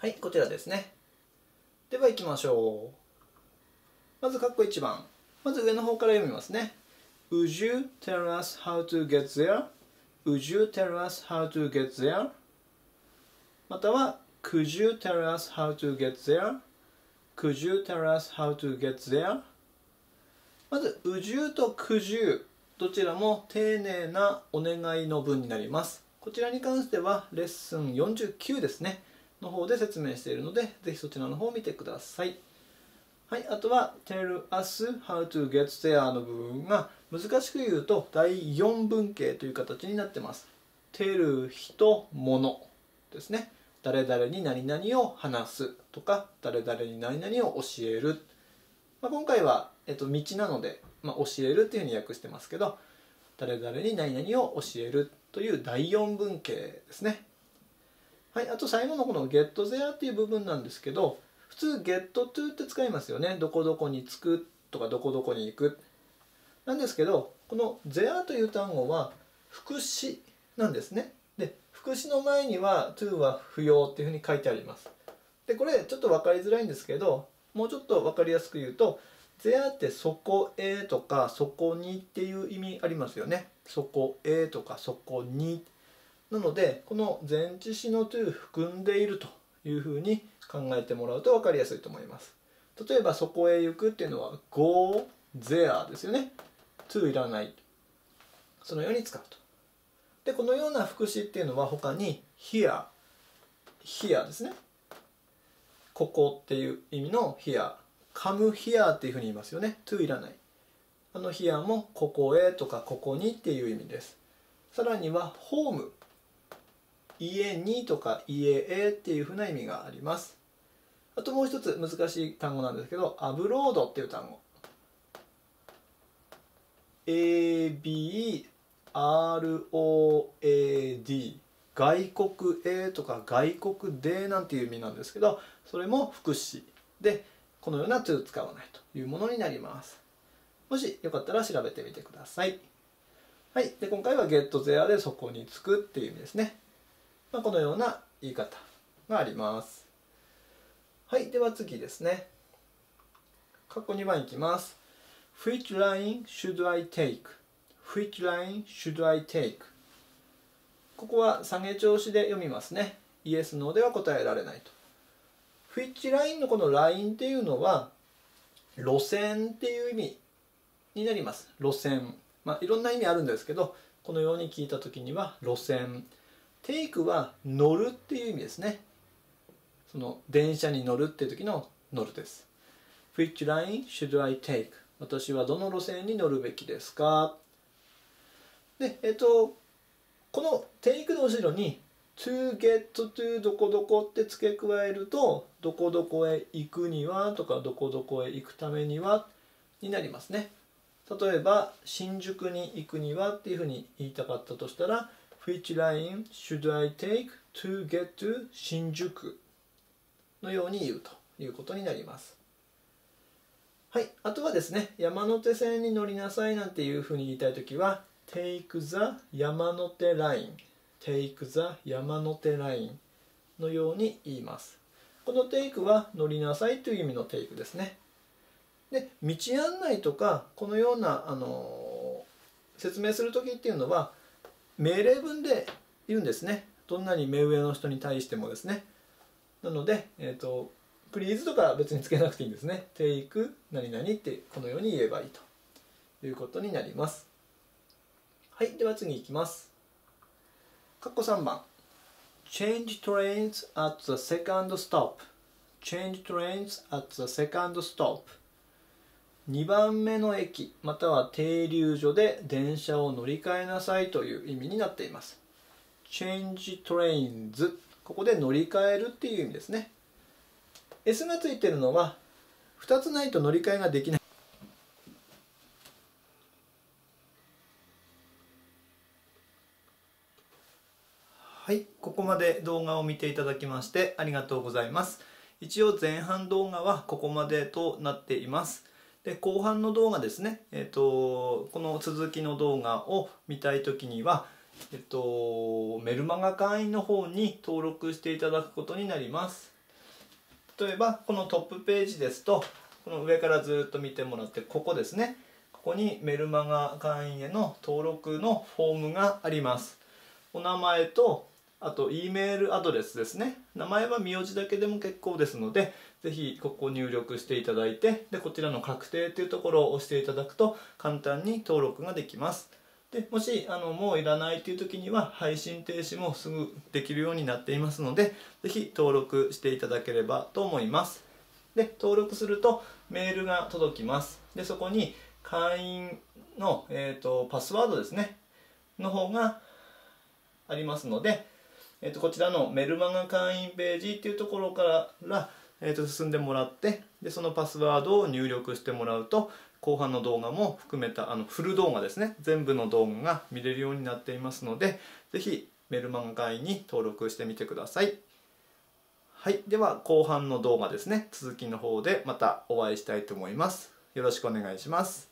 はい、こちらですね。では行きましょう。まず括弧1番。まず上の方から読みますね。Would you tell us how to get there?Would you tell us how to get there? または Could you tell us how to get there?Could you tell us how to get there? まず Would you と Could you どちらも丁寧なお願いの文になります。こちらに関してはレッスン49ですね。の方で説明しているので、ぜひそちらの方を見てください。はい、あとは Tell us how to get there の部分が難しく言うと第4文形という形になってます。Tell 人物ですね。誰々に何々を話すとか、誰々に何々を教える。まあ、今回は、道なので、教えるっていうふうに訳してますけど、誰々に何々を教えるという第4文形ですね。はい、あと最後のこの Get there っていう部分なんですけど、普通 Get to って使いますよね。どこどこに着くとかどこどこに行く。なんですけど、この there という単語は副詞なんですね。で、副詞の前には to は不要っていうふうに書いてあります。で、これちょっと分かりづらいんですけど、もうちょっと分かりやすく言うと、there ってそこへとかそこにっていう意味ありますよね。そこへとかそこに。なので、この前置詞の to 含んでいるというふうに考えてもらうと分かりやすいと思います。例えば、そこへ行くっていうのは go there ですよね。to いらない。そのように使うと。で、このような副詞っていうのは他に here、here ですね。ここっていう意味の here、come here っていうふうに言いますよね。to いらない。あの here もここへとかここにっていう意味です。さらには home。家にとか家へっていうふうな意味があります。あともう一つ難しい単語なんですけど、アブロードっていう単語。ABROAD 外国へとか外国でなんていう意味なんですけど、それも副詞でこのような to 使わないというものになります。もしよかったら調べてみてください。はい。で、今回は get there でそこに着くっていう意味ですね。このような言い方があります。はい、では次ですね。括弧2番いきます。Which line should I take?Which line should I take? ここは下げ調子で読みますね。イエス・ノーでは答えられないと。Which line のこのラインっていうのは路線っていう意味になります。路線。いろんな意味あるんですけど、このように聞いたときには路線。Take は乗るっていう意味ですね。その電車に乗るっていう時の乗るです。Which line should I take? 私はどの路線に乗るべきですか？で、この take の後ろに to get to どこどこって付け加えると、どこどこへ行くにはとかどこどこへ行くためにはになりますね。例えば、新宿に行くにはっていうふうに言いたかったとしたら、Which line should I take to get to 新宿のように言うということになります。はい、あとはですね、山手線に乗りなさいなんていうふうに言いたいときは、Take the 山手ライン、Take the 山手ラインのように言います。この Take は乗りなさいという意味の Take ですね。で、道案内とか、このような、説明するときっていうのは、命令文で言うんですね。どんなに目上の人に対してもですね。なので、please とか別につけなくていいんですね。take 何々ってこのように言えばいいということになります。はい、では次いきます。括弧3番。change trains at the second stop.change trains at the second stop。2番目の駅または停留所で電車を乗り換えなさいという意味になっています。 Change trains ここで乗り換えるっていう意味ですね。 S がついてるのは2つないと乗り換えができない。はい、ここまで動画を見ていただきましてありがとうございます。一応前半動画はここまでとなっています。で後半の動画ですね、この続きの動画を見たいときには、メルマガ会員の方に登録していただくことになります。例えばこのトップページですと、この上からずっと見てもらって、ここですね、ここにメルマガ会員への登録のフォームがあります。お名前と、あと E メールアドレスですね。名前は名字だけでも結構ですので、ぜひここを入力していただいて、でこちらの確定というところを押していただくと簡単に登録ができます。でもしもういらないという時には配信停止もすぐできるようになっていますので、ぜひ登録していただければと思います。で登録するとメールが届きます。でそこに会員の、パスワードですねの方がありますので、こちらのメルマガ会員ページっていうところから、進んでもらって、でそのパスワードを入力してもらうと、後半の動画も含めたフル動画ですね、全部の動画が見れるようになっていますので、ぜひメルマガ会員に登録してみてください。はい、では後半の動画ですね、続きの方でまたお会いしたいと思います。よろしくお願いします。